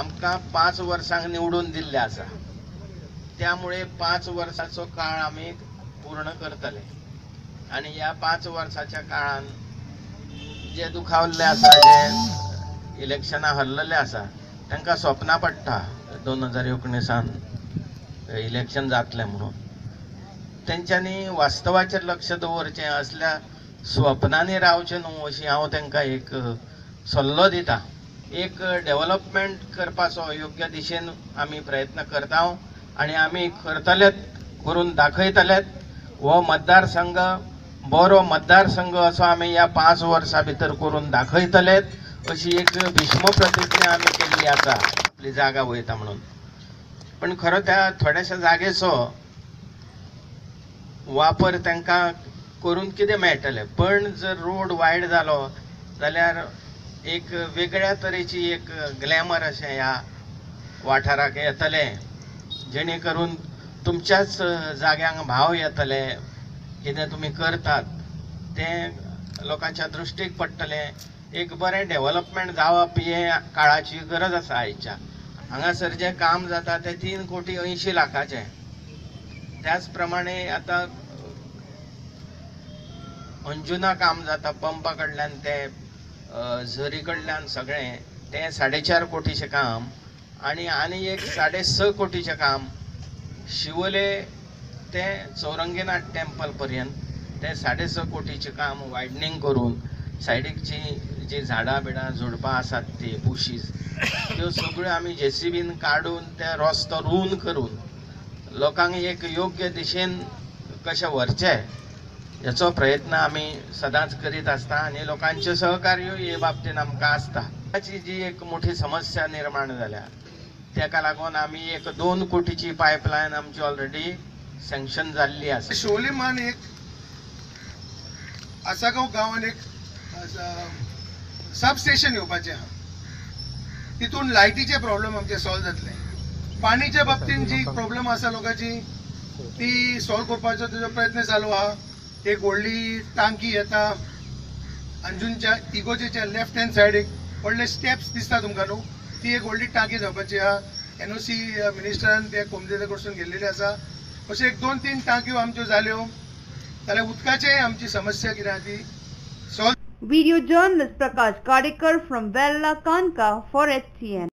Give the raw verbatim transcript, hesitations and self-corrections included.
आमकां पांच वर्सांक निवडून दिल्ले आसा, त्यामुळे पांच वर्साचो काळ आमी पूर्ण करतले। आनी ह्या पांच वर्साच्या काळान जे दुखावल्ले आसा, जे इलेक्शनां हरलेले आसा, तांकां स्वप्नां पडटा दोन हजार एकुणीसान इलेक्शन जातलें म्हणून। तेंच्यांनी वास्तवाचेर लक्ष दवरचें, असल्या स्वप्नांनी रावचें न्हू, अशी हांव तांकां एक सल्लो दिता। एक डेव्हलपमेंट करपाचो योग्य दिशेन आमी प्रयत्न करता आनी आमी करतलेत, करून दाखयतलेत। हो मतदारसंघ बरो मतदारसंघ असो आमी ह्या पांच वर्सां भितर करून दाखयतलेत, अशी एक भीष्म प्रतिज्ञा आमी केल्ली आसा, आपली जागा वयता म्हणून। पण खरो त्या थोड्याशा जागेचो वापर तांकां करून कितें मेळटलें, पण जर रोड वायड जालो जाल्यार एक वेगळ्या तरेची एक ग्लॅमर अशें ह्या वाठाराक येतलें, जेणे करून तुमच्याच जाग्यांक भाव येतले, कितें तुमी करतात तें लोकांच्या दृश्टीक पडटलें। एक बरें डेव्हलपमेंट जावप हे काळाची गरज आसा आयच्या। हांगासर जें काम जाता तें तीन कोटी अंयशीं लाखाचें, त्याच प्रमाणे आता अंजुना काम जाता पंपा कडल्यान ते झरी कडल्यान सगळें, ते साडे चार कोटीचें काम। आनी आनी एक साडे स कोटीचें काम शिवोले ते चौरंगीनाथ टेम्पल पर्यंत, ते साडे स कोटीचें काम वायडनींग करून सायडीक जी जी झाडां बिडां झुडपां आसात ती बुशीज, त्यो सगळ्यो आमी जेसीबीन काडून ते रस्तो रुंद करून लोकांक एक योग्य दिशेन कशें व्हरचें हाचो प्रयत्न आमी सदांच करीत आसता। आनी लोकांचे सहकार्य हे बाबतीन आमकां आसता। ताची जी एक मोठी समस्या निर्माण जाल्या तेका लागून आमी एक दोन कोटीची पायपलायन आमची ऑलरेडी सँक्शन जाल्ली आसा। शिवोले मान एक आसागांव गांवान एक सब स्टेशन येवपाचें आसा, तितून लायटीचे प्रॉब्लेम आमचे सॉल्व जातले। पाणीच्या बाबतीन जी प्रॉब्लेम आसा लोकांची ती सॉल्व करपाचो तेजो प्रयत्न चालू आहा। एक व्हडली टांकी येता अंजुनच्या इगोजेच्या लेफ्ट हँड सायड, एक व्हडले स्टेप्स दिसता तुमकां न्हू, ती एक व्हडली टांकी जावपाची आहा। एन ओ सी मिनिस्टरान ते कोमदेले कडसून गेल्लेली आसा। अशें एक दोन तीन टांक्यो आमच्यो जाल्यो जाल्यार उदकाचे आमची समस्या कितें आसा ती solve. Video journalist Prakash Kadekar from वेल्ला कानका फॉर एच सी एन।